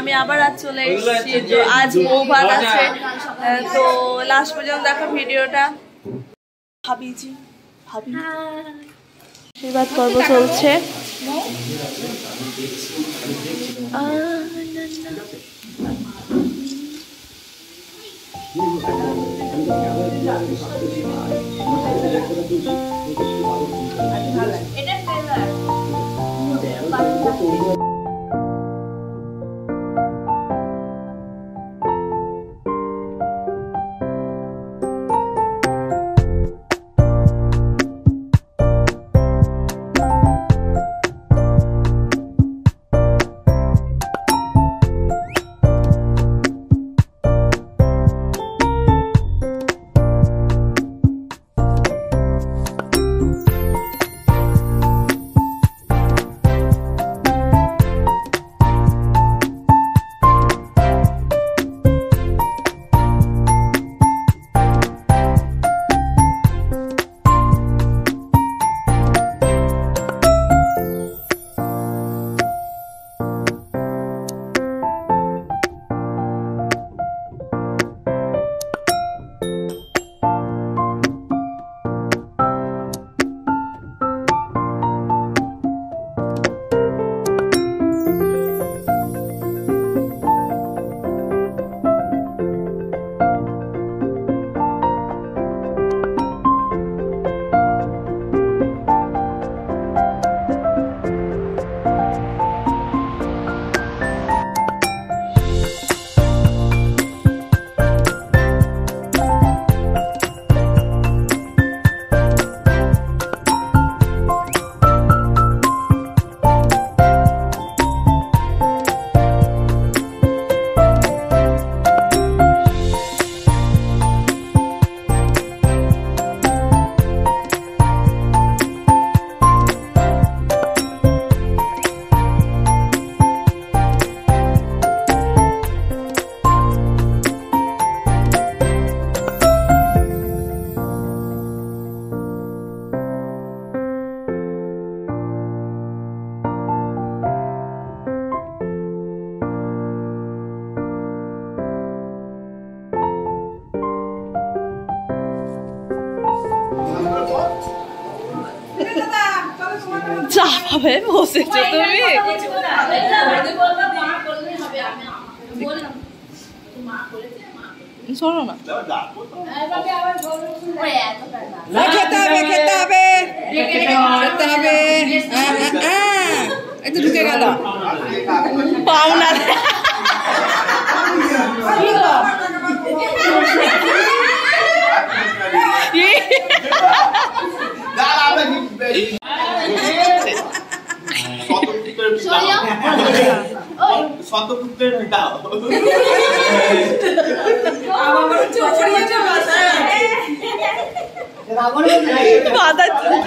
আমি আবার আজ চলে এসেছি, আজ বউ ভাত আছে। তো লাস্ট পর্যন্ত দেখো ভিডিওটা। ভাবিজি ভাবি আশীর্বাদ পর্ব চলছে।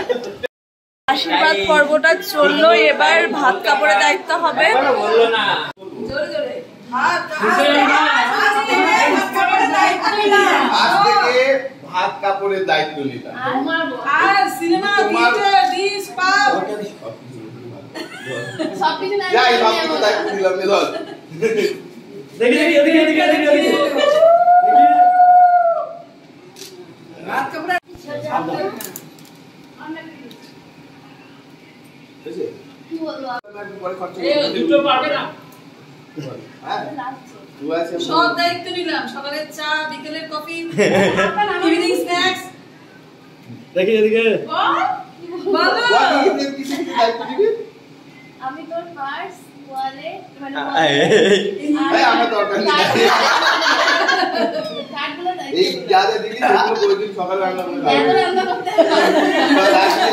পাওনা আশীর্বাদ পর্বটা চললো। এবার ভাত কাপড়ে দায়িত্ব হবে। ভাত কাপড়ের দায়িত্ব নিলাম। সব দায়িত্ব নিলাম, সকালের চা, বিকেলের কফি, ইভিনিং স্ন্যাক্স। আমি তোর পার্স, ওয়ালেট, মানে আরে আমার দরকার নেই। কার্ডগুলো দাও। এই যাতে দিদি প্রতিদিন সকালে রান্না করতে হবে। এত রান্না করতে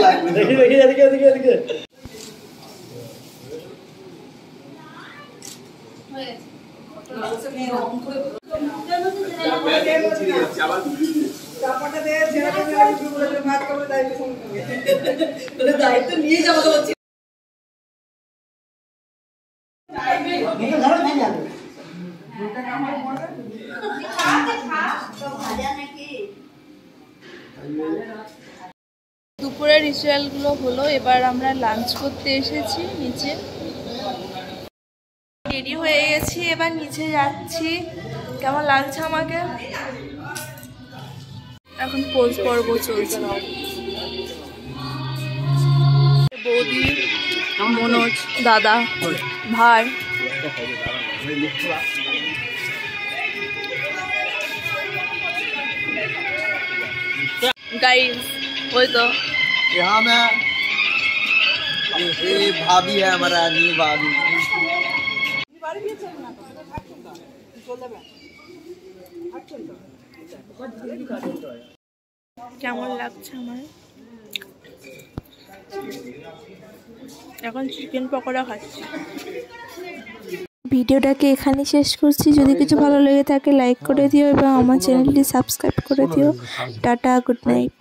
লাগবে। দেখি হয়ে গেছে। ওটা নিয়ে রং করে চাপাটা দে, ছেড়ে দে, ভাত করে দায়িত্ব সম্পূর্ণ। তাহলে দায়িত্ব নিয়ে যাবো তো। দুপুরের রিচুয়ালগুলো হলো। এবার আমরা লাঞ্চ করতে এসেছি নিচে। রেডি হয়ে গেছি, এবার নিচে যাচ্ছি। কেমন লাগছে আমাকে? এখন পোজ পর্ব চলছে। বৌদি, মনোজ দাদা, ভাই, गाइस वही तो यहाँ में ये भाभी है, हमारा न्यू भाभी। কেমন লাগছে আমার? এখন চিকেন পকোড়া খাচ্ছি। ভিডিওটাকে এখানে শেষ করছি। যদি কিছু ভালো লেগে থাকে লাইক করে দিও এবং আমার চ্যানেলটি সাবস্ক্রাইব করে দিও। Tata, good night.